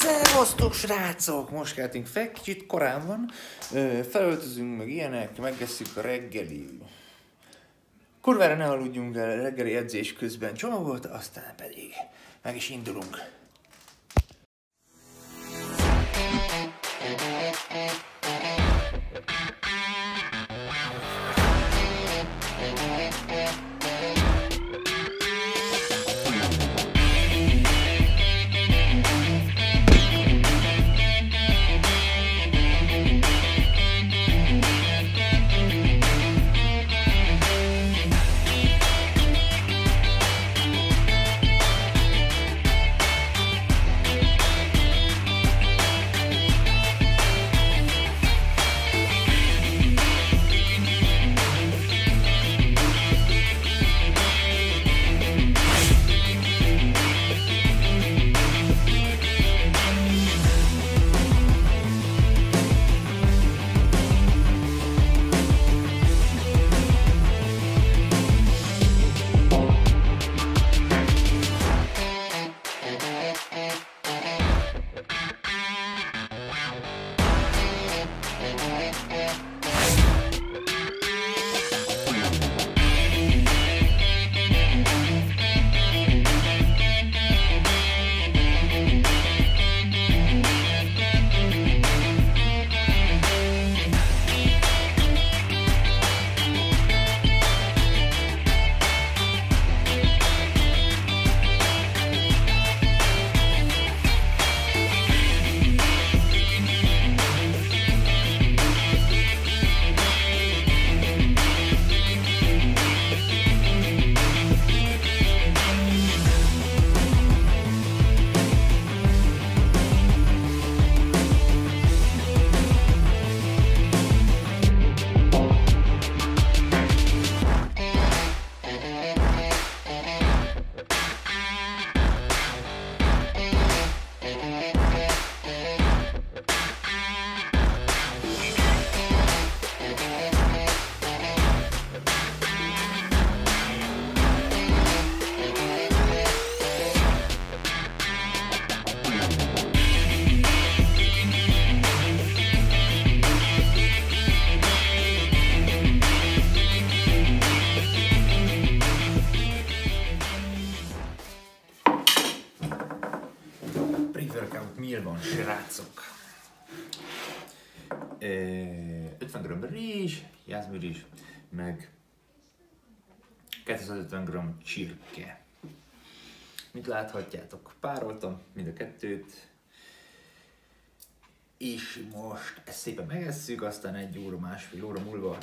Szervusztok srácok! Most keltünk fel, kicsit korán van. Felöltözünk meg ilyenek, megesszük a reggeli. Kurvára ne aludjunk el reggeli edzés közben csomagot, aztán pedig meg is indulunk. River Count Millman, srácok! 50 g rizs, jászmirizs, meg 250 g csirke. Mint láthatjátok, pároltam mind a kettőt, és most ezt szépen megesszük, aztán egy óra, másfél óra múlva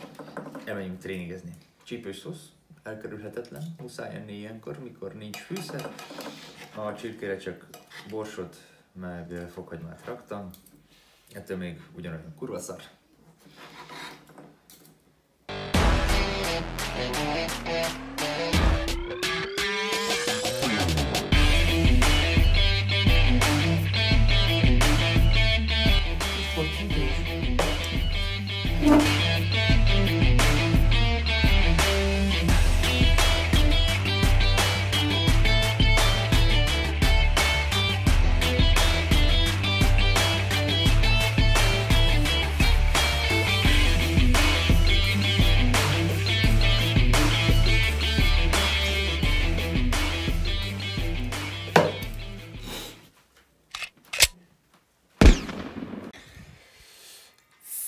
elmegyünk tréningezni. Csípős szosz, elkerülhetetlen, muszáj enni ilyenkor, mikor nincs fűszer. A csirkére csak borsot, meg fokhagymát raktam, ettől még ugyanolyan kurva szar.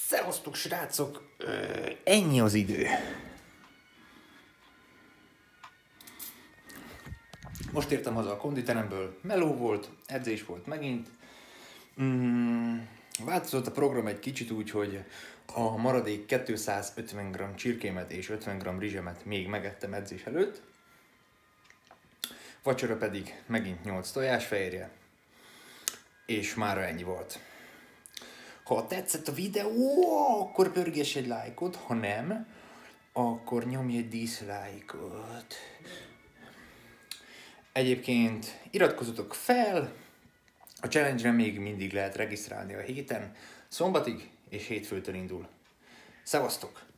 Szevasztok srácok, ennyi az idő. Most értem haza a konditeremből, meló volt, edzés volt megint. Változott a program egy kicsit úgy, hogy a maradék 250 g csirkémet és 50 g rizsemet még megettem edzés előtt. Vacsora pedig megint 8 tojásfehérje, és mára ennyi volt. Ha tetszett a videó, akkor pörgess egy lájkot, ha nem, akkor nyomj egy dislike-ot. Egyébként iratkozzatok fel, a challenge-re még mindig lehet regisztrálni a héten, szombatig és hétfőtől indul. Szevasztok!